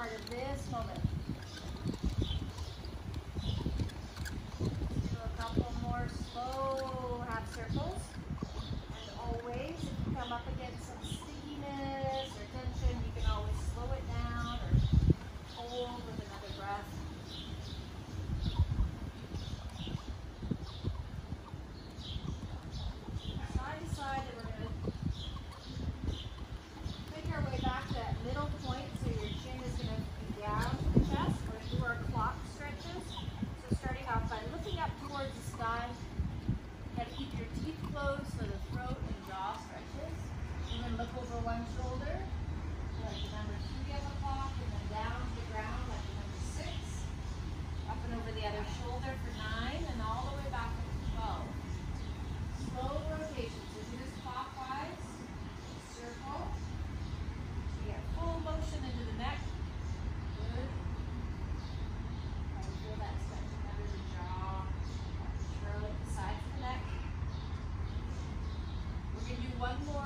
part of this moment. Do a couple more slow half circles. And always, if you come up against some stickiness or tension, you can always slow it down or hold with another breath. One more.